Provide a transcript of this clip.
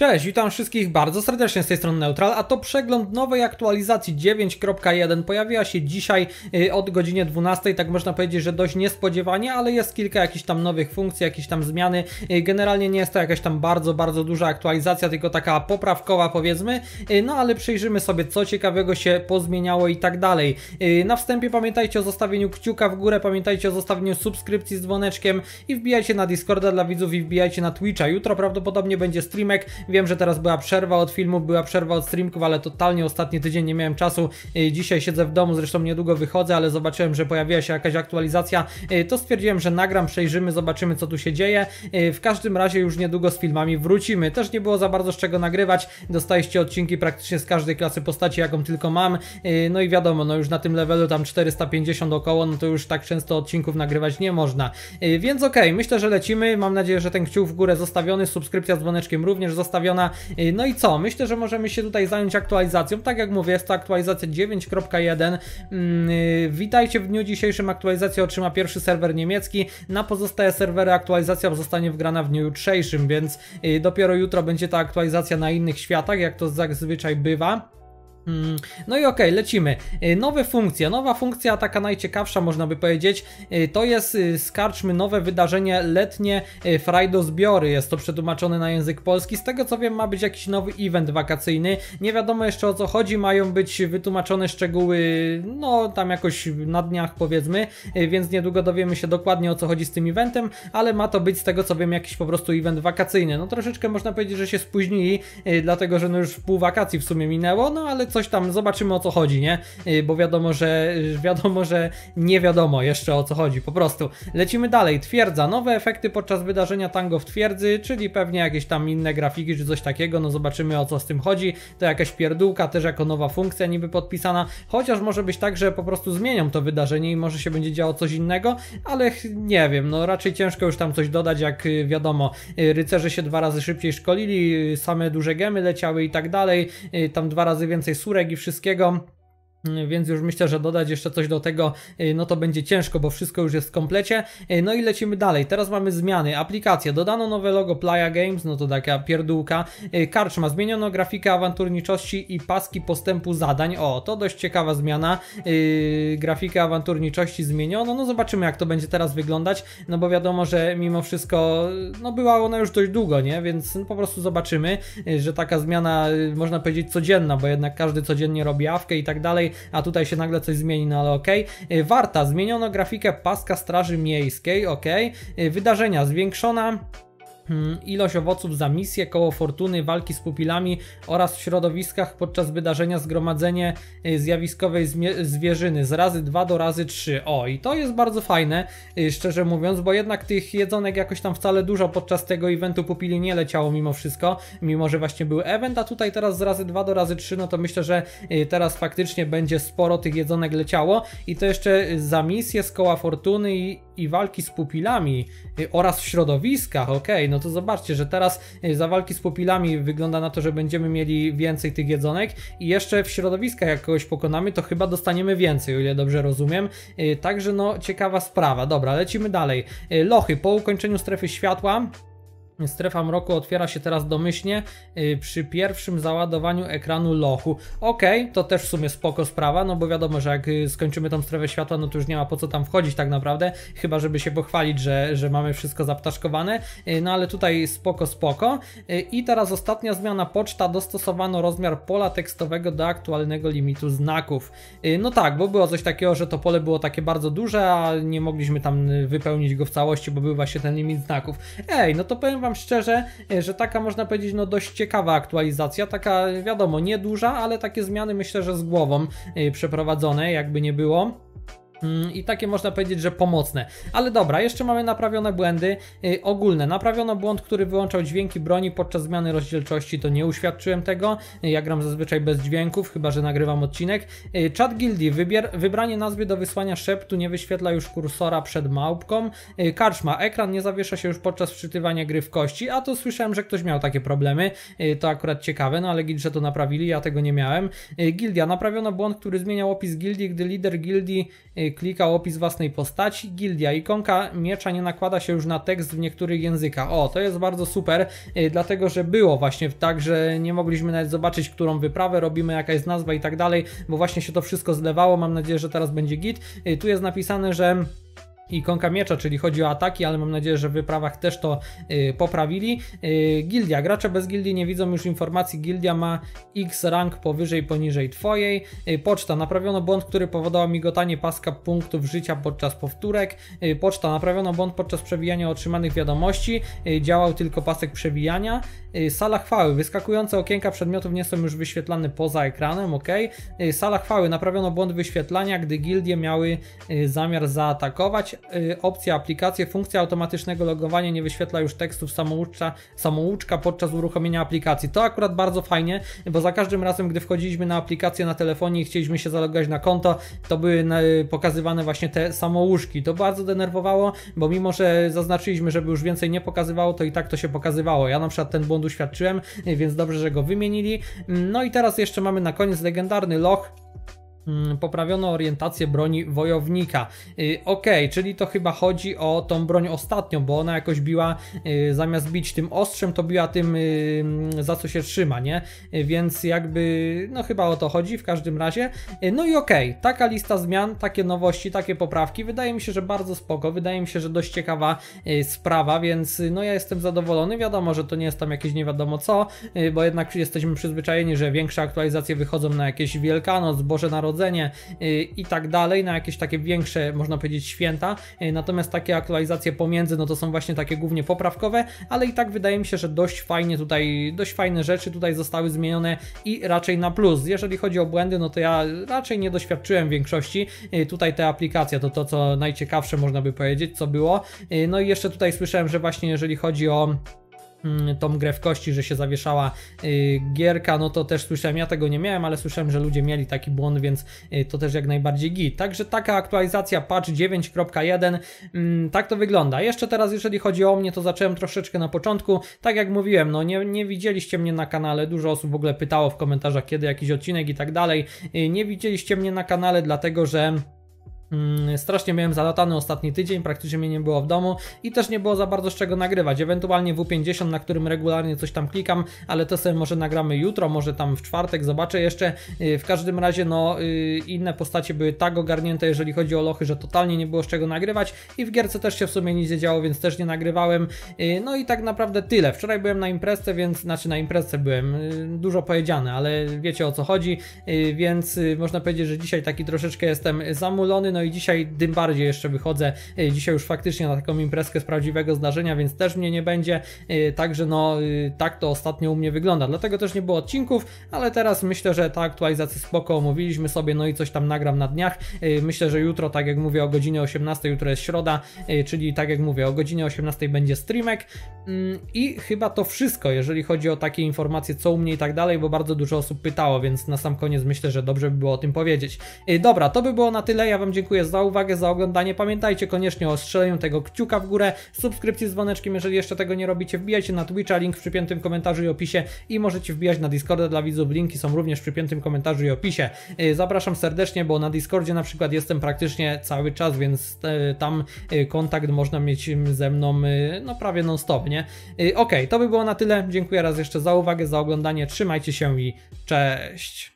Cześć, witam wszystkich bardzo serdecznie z tej strony Neutral, a to przegląd nowej aktualizacji 9.1. Pojawiła się dzisiaj od godzinie 12, tak można powiedzieć, że dość niespodziewanie, ale jest kilka jakichś tam nowych funkcji, jakieś tam zmiany. Generalnie nie jest to jakaś tam bardzo duża aktualizacja, tylko taka poprawkowa, powiedzmy. No ale przyjrzymy sobie, co ciekawego się pozmieniało i tak dalej. Na wstępie pamiętajcie o zostawieniu kciuka w górę, pamiętajcie o zostawieniu subskrypcji z dzwoneczkiem i wbijajcie na Discorda dla widzów i wbijajcie na Twitcha. Jutro prawdopodobnie będzie streamek. Wiem, że teraz była przerwa od filmów, była przerwa od streamków, ale totalnie ostatni tydzień nie miałem czasu. Dzisiaj siedzę w domu, zresztą niedługo wychodzę, ale zobaczyłem, że pojawiła się jakaś aktualizacja. To stwierdziłem, że nagram, przejrzymy, zobaczymy, co tu się dzieje. W każdym razie już niedługo z filmami wrócimy. Też nie było za bardzo z czego nagrywać. Dostaliście odcinki praktycznie z każdej klasy postaci, jaką tylko mam. No i wiadomo, no już na tym levelu tam 450 około, no to już tak często odcinków nagrywać nie można. Więc okej, myślę, że lecimy. Mam nadzieję, że ten kciuk w górę zostawiony, subskrypcja z dzwoneczkiem również zostawiona. No i co? Myślę, że możemy się tutaj zająć aktualizacją. Tak jak mówię, jest to aktualizacja 9.1. Witajcie, w dniu dzisiejszym aktualizację otrzyma pierwszy serwer niemiecki. Na pozostałe serwery aktualizacja zostanie wgrana w dniu jutrzejszym, więc dopiero jutro będzie ta aktualizacja na innych światach, jak to zazwyczaj bywa. No i okej, lecimy. Nowe funkcje, nowa funkcja, taka najciekawsza można by powiedzieć, to jest, skarczmy, nowe wydarzenie letnie frajdozbiory, jest to przetłumaczone na język polski. Z tego co wiem, ma być jakiś nowy event wakacyjny, nie wiadomo jeszcze o co chodzi, mają być wytłumaczone szczegóły, no tam jakoś na dniach powiedzmy, więc niedługo dowiemy się dokładnie o co chodzi z tym eventem, ale ma to być z tego co wiem jakiś po prostu event wakacyjny. No troszeczkę można powiedzieć, że się spóźnili, dlatego że no już pół wakacji w sumie minęło, no ale coś tam, zobaczymy o co chodzi, nie? Bo wiadomo, że nie wiadomo jeszcze o co chodzi, po prostu. Lecimy dalej. Twierdza. Nowe efekty podczas wydarzenia Tango w twierdzy, czyli pewnie jakieś tam inne grafiki czy coś takiego, no zobaczymy o co z tym chodzi. To jakaś pierdółka, też jako nowa funkcja niby podpisana, chociaż może być tak, że po prostu zmienią to wydarzenie i może się będzie działo coś innego, ale nie wiem, no raczej ciężko już tam coś dodać, jak wiadomo, rycerze się 2 razy szybciej szkolili, same duże gemy leciały i tak dalej, tam 2 razy więcej surek i wszystkiego, więc już myślę, że dodać jeszcze coś do tego no to będzie ciężko, bo wszystko już jest w komplecie. No i lecimy dalej, teraz mamy zmiany, aplikacje, dodano nowe logo Playa Games, no to taka pierdółka, karczma, zmieniono grafikę awanturniczości i paski postępu zadań, o to dość ciekawa zmiana, grafikę awanturniczości zmieniono, no zobaczymy jak to będzie teraz wyglądać, no bo wiadomo, że mimo wszystko no była ona już dość długo, nie, więc po prostu zobaczymy, że taka zmiana można powiedzieć codzienna, bo jednak każdy codziennie robi awkę i tak dalej, a tutaj się nagle coś zmieni, no ale okej. Warta, zmieniono grafikę paska straży miejskiej, okej. Wydarzenia, zwiększona ilość owoców za misje, koło fortuny, walki z pupilami oraz w środowiskach podczas wydarzenia zgromadzenie zjawiskowej zwierzyny z razy 2 do razy 3. O, i to jest bardzo fajne, szczerze mówiąc, bo jednak tych jedzonek jakoś tam wcale dużo podczas tego eventu pupili nie leciało mimo wszystko, mimo że właśnie był event, a tutaj teraz z razy 2 do razy 3, no to myślę, że teraz faktycznie będzie sporo tych jedzonek leciało i to jeszcze za misje z koła fortuny i walki z pupilami oraz w środowiskach, okej, no to zobaczcie, że teraz za walki z pupilami wygląda na to, że będziemy mieli więcej tych jedzonek i jeszcze w środowiskach jak kogoś pokonamy, to chyba dostaniemy więcej, o ile dobrze rozumiem, także no ciekawa sprawa. Dobra, lecimy dalej. Lochy, po ukończeniu strefy światła strefa mroku otwiera się teraz domyślnie przy pierwszym załadowaniu ekranu lochu. Okej, to też w sumie spoko sprawa, no bo wiadomo, że jak skończymy tą strefę światła, no to już nie ma po co tam wchodzić tak naprawdę, chyba żeby się pochwalić, że mamy wszystko zaptaszkowane, no ale tutaj spoko. I teraz ostatnia zmiana, poczta, dostosowano rozmiar pola tekstowego do aktualnego limitu znaków. No tak, bo było coś takiego, że to pole było takie bardzo duże, a nie mogliśmy tam wypełnić go w całości, bo był właśnie ten limit znaków. Ej, no to powiem wam szczerze, że taka można powiedzieć no dość ciekawa aktualizacja, taka wiadomo nieduża, ale takie zmiany myślę, że z głową przeprowadzone jakby nie było. I takie można powiedzieć, że pomocne. Ale dobra, jeszcze mamy naprawione błędy ogólne. Naprawiono błąd, który wyłączał dźwięki broni podczas zmiany rozdzielczości. To nie uświadczyłem tego. Ja gram zazwyczaj bez dźwięków, chyba że nagrywam odcinek. Czat gildii. Wybranie nazwy do wysłania szeptu nie wyświetla już kursora przed małpką. Karczma. Ekran nie zawiesza się już podczas wczytywania gry w kości. A to słyszałem, że ktoś miał takie problemy. To akurat ciekawe, no ale git, że to naprawili. Ja tego nie miałem. Gildia. Naprawiono błąd, który zmieniał opis gildii, gdy lider gildii klikał opis własnej postaci, gildia, ikonka miecza nie nakłada się już na tekst w niektórych językach. O, to jest bardzo super, dlatego że było właśnie tak, że nie mogliśmy nawet zobaczyć, którą wyprawę robimy, jaka jest nazwa i tak dalej, bo właśnie się to wszystko zlewało. Mam nadzieję, że teraz będzie git. Tu jest napisane, że ikonka miecza, czyli chodzi o ataki, ale mam nadzieję, że w wyprawach też to poprawili. Gildia. Gracze bez gildii nie widzą już informacji. Gildia ma X rank powyżej, poniżej twojej. Poczta. Naprawiono błąd, który powodował migotanie paska punktów życia podczas powtórek. Poczta. Naprawiono błąd podczas przewijania otrzymanych wiadomości. Działał tylko pasek przewijania. Sala chwały. Wyskakujące okienka przedmiotów nie są już wyświetlane poza ekranem. Ok. Sala chwały. Naprawiono błąd wyświetlania, gdy gildie miały zamiar zaatakować. Opcja aplikacje. Funkcja automatycznego logowania nie wyświetla już tekstów samouczka podczas uruchomienia aplikacji. To akurat bardzo fajnie, bo za każdym razem, gdy wchodziliśmy na aplikację na telefonie i chcieliśmy się zalogować na konto, to były pokazywane właśnie te samouczki. To bardzo denerwowało, bo mimo że zaznaczyliśmy, żeby już więcej nie pokazywało, to i tak to się pokazywało. Ja na przykład ten błąd uświadczyłem, więc dobrze, że go wymienili. No i teraz jeszcze mamy na koniec legendarny loch. Poprawiono orientację broni Wojownika. Ok, czyli to chyba chodzi o tą broń ostatnią, bo ona jakoś biła, zamiast bić tym ostrzem, to biła tym, za co się trzyma, nie? Więc jakby, no chyba o to chodzi w każdym razie. No i ok, taka lista zmian, takie nowości, takie poprawki. Wydaje mi się, że bardzo spoko, wydaje mi się, że dość ciekawa sprawa, więc no ja jestem zadowolony. Wiadomo, że to nie jest tam jakieś nie wiadomo co, bo jednak jesteśmy przyzwyczajeni, że większe aktualizacje wychodzą na jakieś Wielkanoc, Boże Narodzenie, i tak dalej, na jakieś takie większe, można powiedzieć, święta. Natomiast takie aktualizacje pomiędzy, no to są właśnie takie głównie poprawkowe, ale i tak wydaje mi się, że dość fajnie tutaj, dość fajne rzeczy tutaj zostały zmienione i raczej na plus. Jeżeli chodzi o błędy, no to ja raczej nie doświadczyłem większości. Tutaj ta aplikacja to co najciekawsze, można by powiedzieć, co było. No i jeszcze tutaj słyszałem, że właśnie jeżeli chodzi o tą grę w kości, że się zawieszała gierka, no to też słyszałem, ja tego nie miałem, ale słyszałem, że ludzie mieli taki błąd, więc to też jak najbardziej git. Także taka aktualizacja, patch 9.1, tak to wygląda. Jeszcze teraz, jeżeli chodzi o mnie, to zacząłem troszeczkę na początku, tak jak mówiłem, no nie widzieliście mnie na kanale, dużo osób w ogóle pytało w komentarzach, kiedy jakiś odcinek i tak dalej. Nie widzieliście mnie na kanale, dlatego że strasznie miałem zalatany ostatni tydzień, praktycznie mnie nie było w domu i też nie było za bardzo z czego nagrywać, ewentualnie W50, na którym regularnie coś tam klikam, ale to sobie może nagramy jutro, może tam w czwartek, zobaczę jeszcze. W każdym razie no inne postacie były tak ogarnięte, jeżeli chodzi o lochy, że totalnie nie było z czego nagrywać i w gierce też się w sumie nic nie działo, więc też nie nagrywałem. No i tak naprawdę tyle. Wczoraj byłem na imprezce, więc, znaczy na imprezce byłem, dużo powiedziane, ale wiecie o co chodzi, więc można powiedzieć, że dzisiaj taki troszeczkę jestem zamulony. No i dzisiaj tym bardziej jeszcze wychodzę, dzisiaj już faktycznie na taką imprezkę z prawdziwego zdarzenia, więc też mnie nie będzie, także no tak to ostatnio u mnie wygląda, dlatego też nie było odcinków, ale teraz myślę, że ta aktualizacja spoko, omówiliśmy sobie, no i coś tam nagram na dniach. Myślę, że jutro, tak jak mówię, o godzinie 18, jutro jest środa, czyli tak jak mówię, o godzinie 18 będzie streamek i chyba to wszystko, jeżeli chodzi o takie informacje, co u mnie i tak dalej, bo bardzo dużo osób pytało, więc na sam koniec myślę, że dobrze by było o tym powiedzieć. Dobra, to by było na tyle, ja wam dziękuję za uwagę, za oglądanie. Pamiętajcie koniecznie o strzeleniu tego kciuka w górę, subskrypcji z dzwoneczkiem, jeżeli jeszcze tego nie robicie. Wbijajcie na Twitcha, link w przypiętym komentarzu i opisie, i możecie wbijać na Discorda dla widzów, linki są również w przypiętym komentarzu i opisie. Zapraszam serdecznie, bo na Discordzie na przykład jestem praktycznie cały czas, więc tam kontakt można mieć ze mną no prawie non stop, nie? Okej, to by było na tyle. Dziękuję raz jeszcze za uwagę, za oglądanie. Trzymajcie się i cześć!